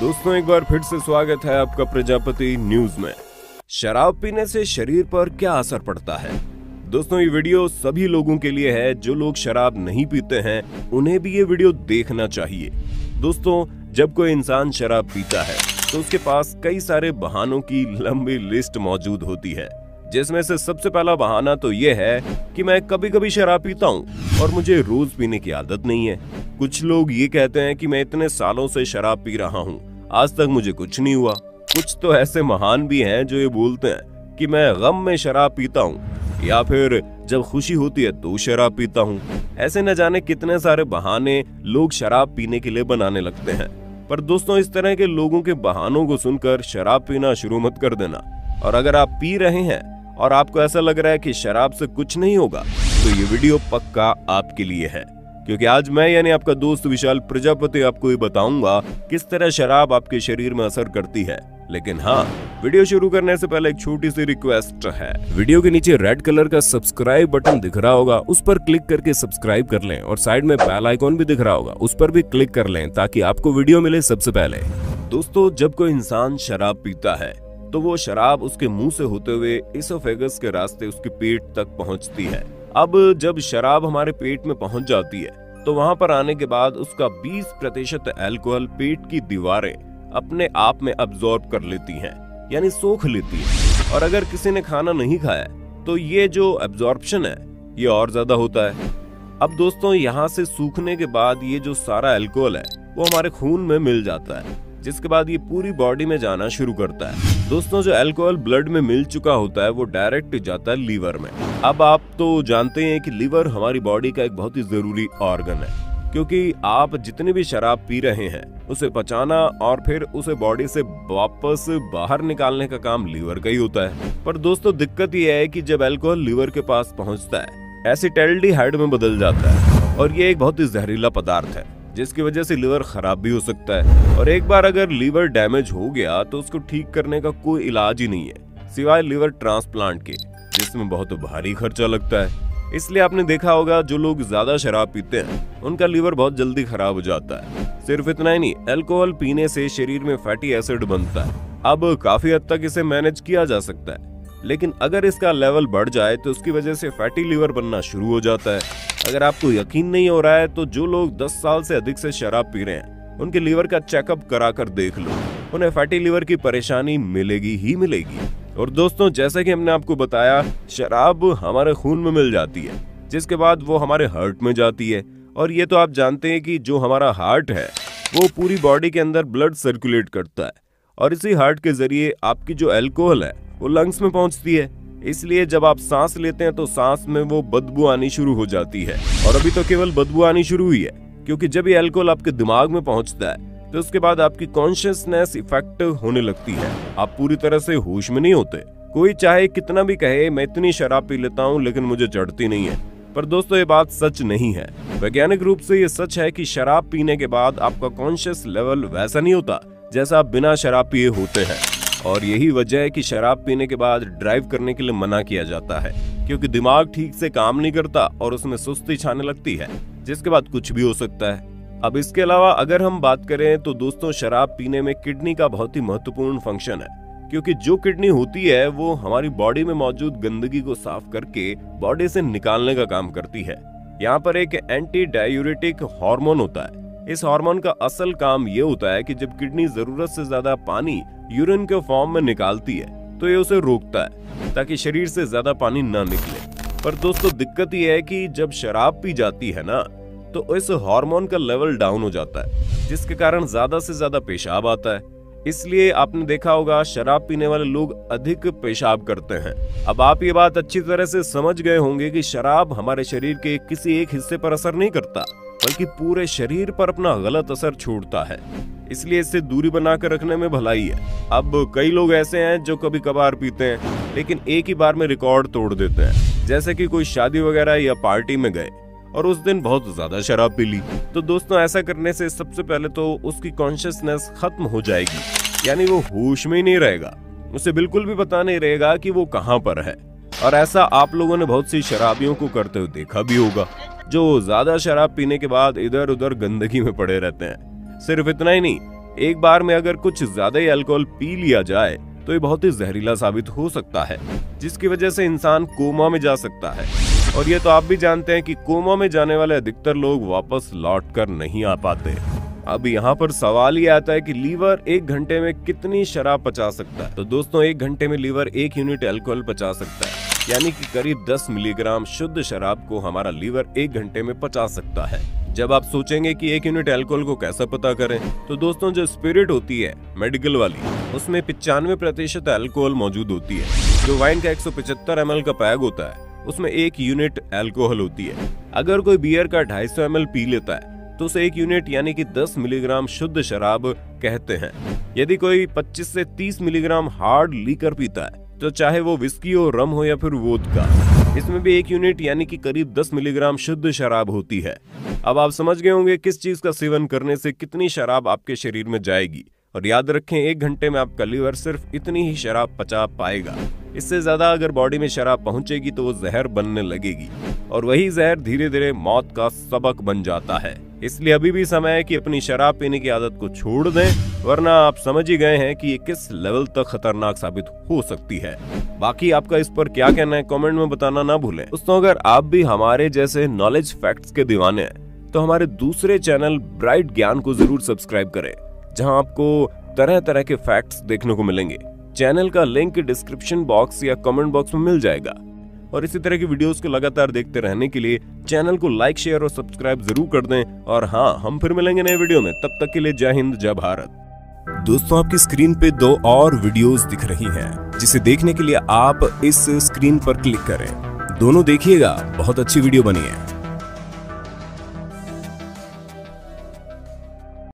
दोस्तों, एक बार फिर से स्वागत है आपका प्रजापति न्यूज में। शराब पीने से शरीर पर क्या असर पड़ता है? दोस्तों, ये वीडियो सभी लोगों के लिए है। जो लोग शराब नहीं पीते हैं उन्हें भी ये वीडियो देखना चाहिए। दोस्तों, जब कोई इंसान शराब पीता है तो उसके पास कई सारे बहानों की लंबी लिस्ट मौजूद होती है, जिसमें से सबसे पहला बहाना तो ये है कि मैं कभी कभी शराब पीता हूँ और मुझे रोज पीने की आदत नहीं है। कुछ लोग ये कहते हैं कि मैं इतने सालों से शराब पी रहा हूँ, आज तक मुझे कुछ नहीं हुआ। कुछ तो ऐसे महान भी हैं जो ये बोलते हैं कि मैं गम में शराब पीता हूँ, या फिर जब खुशी होती है तो शराब पीता हूँ। ऐसे न जाने कितने सारे बहाने लोग शराब पीने के लिए बनाने लगते हैं। पर दोस्तों, इस तरह के लोगों के बहानों को सुनकर शराब पीना शुरू मत कर देना। और अगर आप पी रहे हैं और आपको ऐसा लग रहा है कि शराब से कुछ नहीं होगा, तो ये वीडियो पक्का आपके लिए है, क्योंकि आज मैं यानी आपका दोस्त विशाल प्रजापति आपको ये बताऊंगा किस तरह शराब आपके शरीर में असर करती है। लेकिन हाँ, वीडियो शुरू करने से पहले एक छोटी सी रिक्वेस्ट है। वीडियो के नीचे रेड कलर का सब्सक्राइब बटन दिख रहा होगा, उस पर क्लिक करके सब्सक्राइब कर लें, और साइड में बेल आइकॉन भी दिख रहा होगा, उस पर भी क्लिक कर लें ताकि आपको वीडियो मिले सबसे पहले। दोस्तों, जब कोई इंसान शराब पीता है तो वो शराब उसके मुंह से होते हुए एसोफेगस के रास्ते उसके पेट तक पहुंचती है। अब जब शराब हमारे पेट में पहुंच जाती है तो वहां पर आने के बाद उसका 20% एल्कोहल पेट की दीवारें अपने आप में अब्जॉर्ब कर लेती हैं, यानी सोख लेती है। और अगर किसी ने खाना नहीं खाया तो ये जो अब्जॉर्प्शन है ये और ज्यादा होता है। अब दोस्तों, यहाँ से सूखने के बाद ये जो सारा एल्कोहल है वो हमारे खून में मिल जाता है, जिसके बाद ये पूरी बॉडी में जाना शुरू करता है। दोस्तों, जो अल्कोहल ब्लड में मिल चुका होता है वो डायरेक्ट जाता है लीवर में। अब आप तो जानते हैं कि लीवर हमारी बॉडी का एक बहुत ही जरूरी ऑर्गन है, क्योंकि आप जितनी भी शराब पी रहे हैं उसे पचाना और फिर उसे बॉडी से वापस बाहर निकालने का काम लीवर का ही होता है। पर दोस्तों, दिक्कत यह है कि जब अल्कोहल लीवर के पास पहुँचता है एसीटैल्डिहाइड में बदल जाता है, और ये एक बहुत ही जहरीला पदार्थ है जिसकी वजह से लीवर खराब भी हो सकता है। और एक बार अगर लीवर डैमेज हो गया तो उसको ठीक करने का कोई इलाज ही नहीं है, सिवाय लीवर ट्रांसप्लांट के, जिसमें बहुत भारी खर्चा लगता है। इसलिए आपने देखा होगा जो लोग ज्यादा शराब पीते हैं उनका लीवर बहुत जल्दी खराब हो जाता है। सिर्फ इतना ही नहीं, अल्कोहल पीने से शरीर में फैटी एसिड बनता है। अब काफी हद तक इसे मैनेज किया जा सकता है, लेकिन अगर इसका लेवल बढ़ जाए तो उसकी वजह से फैटी लिवर बनना शुरू हो जाता है। अगर आपको यकीन नहीं हो रहा है तो जो लोग 10 साल से अधिक से शराब पी रहे हैं उनके लीवर का चेकअप करा कर देख लो, उन्हें फैटी लिवर की परेशानी मिलेगी ही मिलेगी। और दोस्तों, जैसा कि हमने आपको बताया, शराब हमारे खून में मिल जाती है, जिसके बाद वो हमारे हार्ट में जाती है। और ये तो आप जानते हैं कि जो हमारा हार्ट है वो पूरी बॉडी के अंदर ब्लड सर्कुलेट करता है, और इसी हार्ट के जरिए आपकी जो अल्कोहल है वो लंग्स में पहुंचती है। इसलिए जब आप सांस लेते हैं तो सांस में वो बदबू आनी शुरू हो जाती है। और अभी तो केवल बदबू आनी शुरू हुई है, क्योंकि जब ये अल्कोहल आपके दिमाग में पहुंचता है तो उसके बाद आपकी कॉन्शियसनेस इफेक्ट होने लगती है। आप पूरी तरह से होश में नहीं होते। कोई चाहे कितना भी कहे मैं इतनी शराब पी लेता हूँ लेकिन मुझे चढ़ती नहीं है, पर दोस्तों ये बात सच नहीं है। वैज्ञानिक रूप से ये सच है कि शराब पीने के बाद आपका कॉन्शियस लेवल वैसा नहीं होता जैसा आप बिना शराब पिए होते हैं। और यही वजह है कि शराब पीने के बाद ड्राइव करने के लिए मना किया जाता है, क्योंकि दिमाग ठीक से काम नहीं करता और उसमें सुस्ती छाने लगती है, जिसके बाद कुछ भी हो सकता है। अब इसके अलावा अगर हम बात करें तो दोस्तों, शराब पीने में किडनी का बहुत ही महत्वपूर्ण फंक्शन है, क्योंकि जो किडनी होती है वो हमारी बॉडी में मौजूद गंदगी को साफ करके बॉडी से निकालने का काम करती है। यहाँ पर एक एंटी डाययूरेटिक हॉर्मोन होता है। इस हार्मोन का असल काम ये होता है कि जब किडनी जरूरत से ज्यादा पानी यूरिन के फॉर्म में निकालती है तो ये उसे रोकता है ताकि शरीर से ज्यादा पानी ना निकले। पर दोस्तों, दिक्कत ये है कि जब शराब पी जाती है ना तो इस हार्मोन का लेवल डाउन हो जाता है, जिसके कारण ज्यादा से ज्यादा पेशाब आता है। इसलिए आपने देखा होगा शराब पीने वाले लोग अधिक पेशाब करते हैं। अब आप ये बात अच्छी तरह से समझ गए होंगे कि शराब हमारे शरीर के किसी एक हिस्से पर असर नहीं करता, बल्कि पूरे शरीर पर अपना गलत असर छोड़ता है। इसलिए इससे दूरी बनाकर रखने में भलाई है। अब कई लोग ऐसे हैं जो कभी कभार पीते हैं लेकिन एक ही बार में रिकॉर्ड तोड़ देते हैं, जैसे कि कोई शादी वगैरह या पार्टी में गए और उस दिन बहुत ज्यादा शराब पी ली। तो दोस्तों, ऐसा करने से सबसे पहले तो उसकी कॉन्शियसनेस खत्म हो जाएगी, यानी वो होश में ही नहीं रहेगा, उसे बिल्कुल भी पता नहीं रहेगा कि वो कहाँ पर है। और ऐसा आप लोगों ने बहुत सी शराबियों को करते हुए देखा भी होगा, जो ज्यादा शराब पीने के बाद इधर उधर गंदगी में पड़े रहते हैं। सिर्फ इतना ही नहीं, एक बार में अगर कुछ ज्यादा ही अल्कोहल पी लिया जाए तो ये बहुत ही जहरीला साबित हो सकता है, जिसकी वजह से इंसान कोमा में जा सकता है। और ये तो आप भी जानते हैं कि कोमा में जाने वाले अधिकतर लोग वापस लौट कर नहीं आ पाते। अब यहाँ पर सवाल ये आता है कि लीवर एक घंटे में कितनी शराब पचा सकता है? तो दोस्तों, एक घंटे में लीवर 1 यूनिट अल्कोहल पचा सकता है, यानी कि करीब 10 मिलीग्राम शुद्ध शराब को हमारा लीवर 1 घंटे में पचा सकता है। जब आप सोचेंगे कि 1 यूनिट अल्कोहल को कैसा पता करें, तो दोस्तों जो स्पिरिट होती है मेडिकल वाली, उसमें 95% अल्कोहल मौजूद होती है। जो वाइन का 175 ml का पैग होता है, उसमें 1 यूनिट अल्कोहल होती है। अगर कोई बियर का 250 ml पी लेता है तो उसे 1 यूनिट यानी कि 10 मिलीग्राम शुद्ध शराब कहते हैं। यदि कोई 25 से 30 मिलीग्राम हार्ड लीकर पीता है, तो चाहे वो विस्की हो, रम हो या फिर वोदका, इसमें भी 1 यूनिट यानी कि करीब 10 मिलीग्राम शुद्ध शराब होती है। अब आप समझ गए होंगे किस चीज का सेवन करने से कितनी शराब आपके शरीर में जाएगी। और याद रखें, 1 घंटे में आपका लीवर सिर्फ इतनी ही शराब पचा पाएगा। इससे ज्यादा अगर बॉडी में शराब पहुंचेगी तो वो जहर बनने लगेगी, और वही जहर धीरे धीरे मौत का सबक बन जाता है। इसलिए अभी भी समय है कि अपनी शराब पीने की आदत को छोड़ दें, वरना आप समझ ही गए हैं कि ये किस लेवल तक खतरनाक साबित हो सकती है। बाकी आपका इस पर क्या कहना है कमेंट में बताना ना भूलें। दोस्तों, अगर आप भी हमारे जैसे नॉलेज फैक्ट्स के दीवाने हैं तो हमारे दूसरे चैनल ब्राइट ज्ञान को जरूर सब्सक्राइब करें, जहाँ आपको तरह तरह के फैक्ट्स देखने को मिलेंगे। चैनल का लिंक डिस्क्रिप्शन बॉक्स या कमेंट बॉक्स में मिल जाएगा। और इसी तरह की वीडियोस को लगातार देखते रहने के लिए चैनल को लाइक, शेयर और सब्सक्राइब जरूर कर दें। और हाँ, हम फिर मिलेंगे नए वीडियो में। तब तक के लिए जय हिंद, जय भारत। दोस्तों, आपकी स्क्रीन पे 2 और वीडियोस दिख रही हैं, जिसे देखने के लिए आप इस स्क्रीन पर क्लिक करें। दोनों देखिएगा, बहुत अच्छी वीडियो बनी है।